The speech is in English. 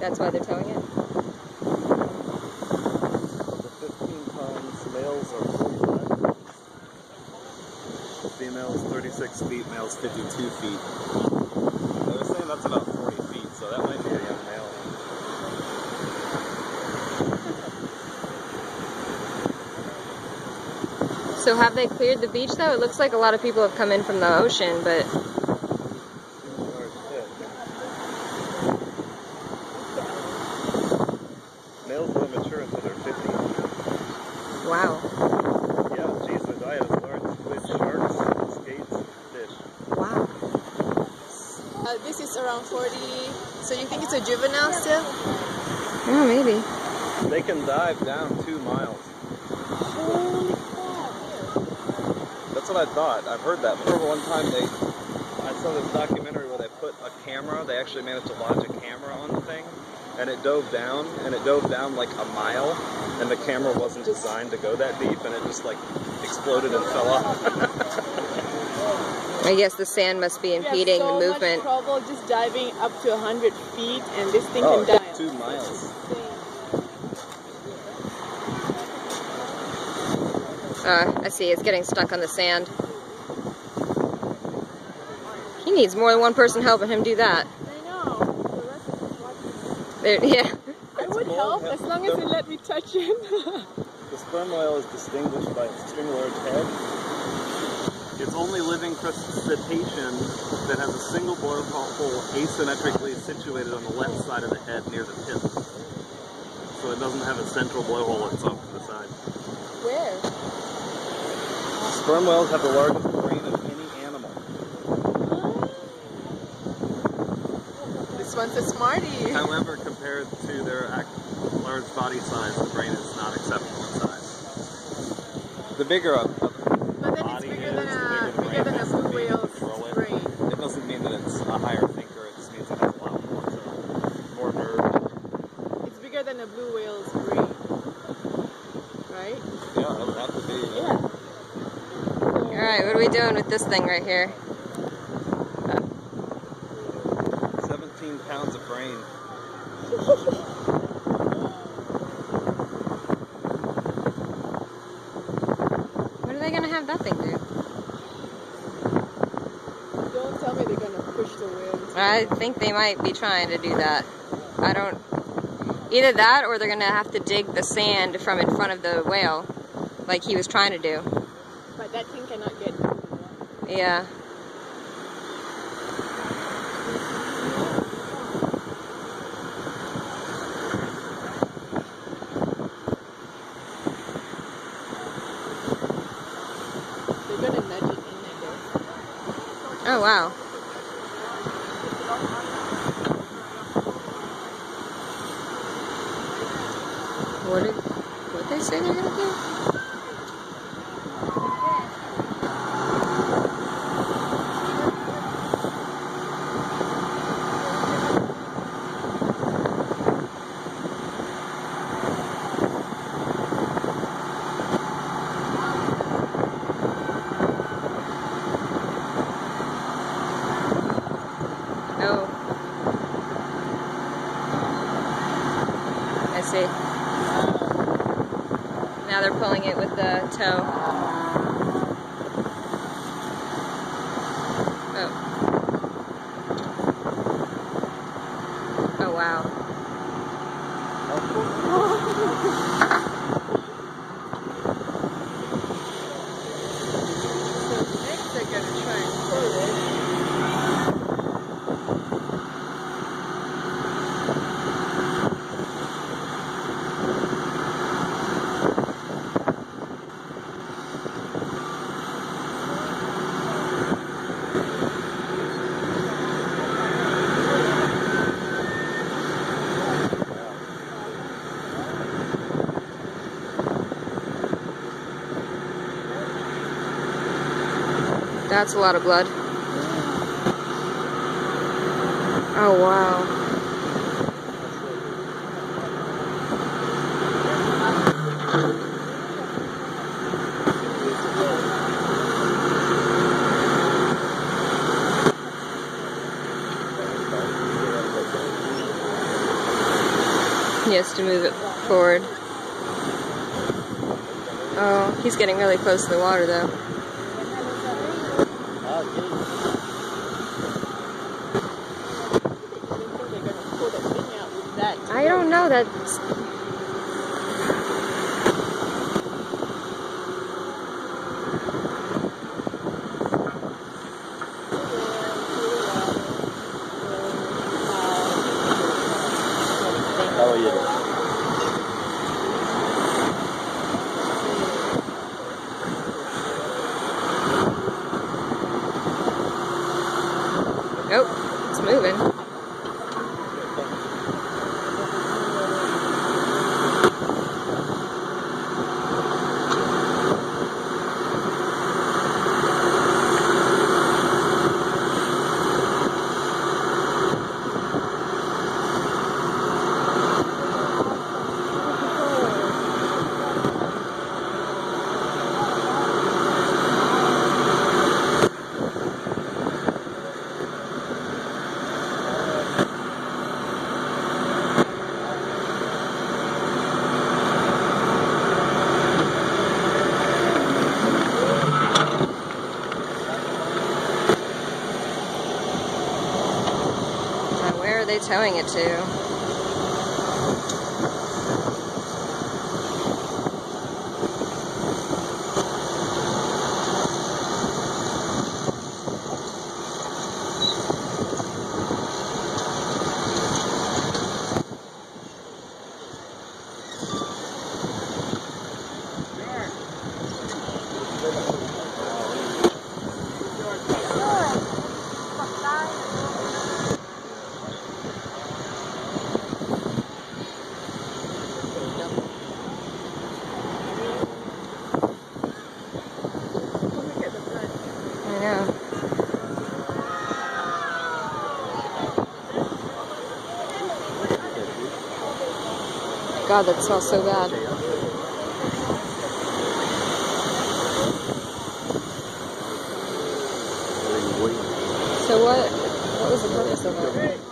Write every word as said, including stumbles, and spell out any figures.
That's why they're towing it? The fifteen tons, males are forty-five feet. Females thirty-six feet, males fifty-two feet. So they're saying that's about forty feet, so that might be a young male. So have they cleared the beach though? It looks like a lot of people have come in from the ocean, but... Males don't mature until they're fifty. Wow. Yeah, geez, the diet is large with sharks, skates, fish. Wow. Uh, this is around forty, so you think it's a juvenile still? Yeah, maybe. They can dive down two miles. That's what I thought. I've heard that. I remember one time they, I saw this documentary where they put a camera, they actually managed to lodge a camera on the thing. And it dove down, and it dove down like a mile, and the camera wasn't designed to go that deep, and it just like exploded and fell off. I guess the sand must be impeding so the movement. Much trouble just diving up to a hundred feet, and this thing oh, can dive. Two miles. Uh, I see, it's getting stuck on the sand. He needs more than one person helping him do that. There, yeah. I would help as long as they let me touch him. The sperm whale is distinguished by its extremely large head. It's only living crustacean that has a single boil hole asymmetrically situated on the left side of the head near the tip. So it doesn't have a central blowhole, it's off to the side. Where? Sperm whales have the largest brain of any animal. Huh? This one's a smartie. However, compared to their large body size, the brain is not exceptional in size. The bigger a body is, the bigger the brain is, the bigger the brain is to control it. It doesn't mean that it's a higher thinker, it just means it has a lot more, so more nerve. It's bigger than a blue whale's brain, right? Yeah, that would have to be. Yeah. Yeah. Alright, what are we doing with this thing right here? seventeen pounds of brain. What are they going to have that thing do? Don't tell me they're going to push the whales. I think they might be trying to do that. I don't... Either that or they're going to have to dig the sand from in front of the whale, like he was trying to do. But that thing cannot get... Yeah. Oh, wow. What did, what did they say they're gonna do? Now they're pulling it with the toe. Oh. Oh, wow. So next they're going to try and pull it. That's a lot of blood. Oh, wow. He has to move it forward. Oh, he's getting really close to the water though. I don't know, that's... Oh yeah. Nope, it's moving. They towing it to? God, that smells so bad. So what, what was the purpose of it?